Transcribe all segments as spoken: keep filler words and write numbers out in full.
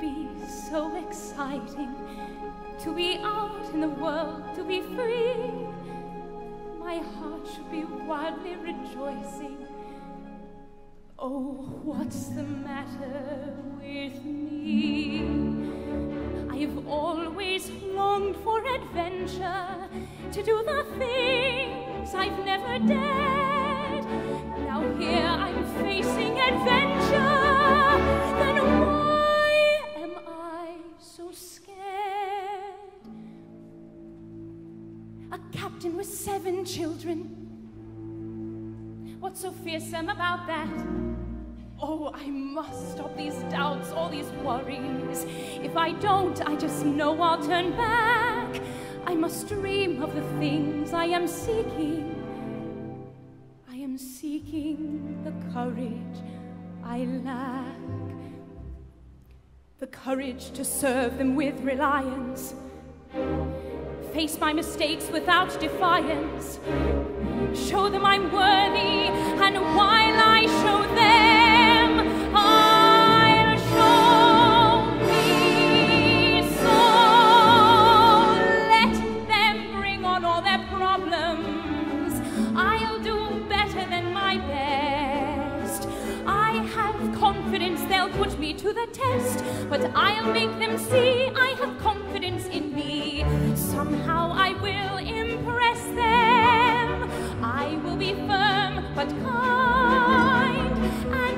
be so exciting to be out in the world, to be free. My heart should be wildly rejoicing. Oh, what's the matter with me? I've always longed for adventure, to do the things I've never dared. Now here I'm facing adventure, then why am I so scared? A captain with seven children. What's so fearsome about that? Oh, I must stop these doubts, all these worries. If I don't, I just know I'll turn back. I must dream of the things I am seeking. I am seeking the courage I lack. The courage to serve them with reliance. Face my mistakes without defiance. Show them I'm worthy, and while I show them, put me to the test, but I'll make them see I have confidence in me. Somehow I will impress them. I will be firm but kind,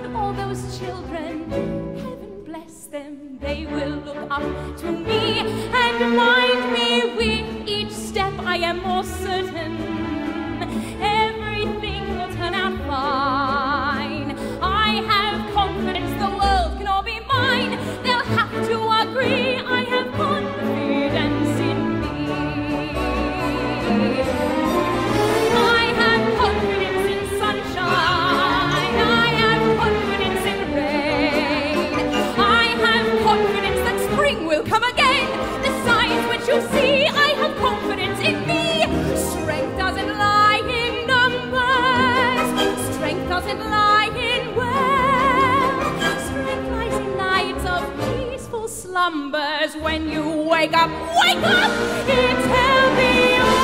and all those children, heaven bless them, they will look up to me and mind me with each step. I am more certain everything will turn out fine. I have confidence the world they'll have to agree. I have confidence in me. I have confidence in sunshine. I have confidence in rain. I have confidence that spring will come again. The signs which you see, I have confidence in me. Strength doesn't lie in numbers. Strength doesn't lie in words. Slumbers when you wake up, wake up, it's heavy.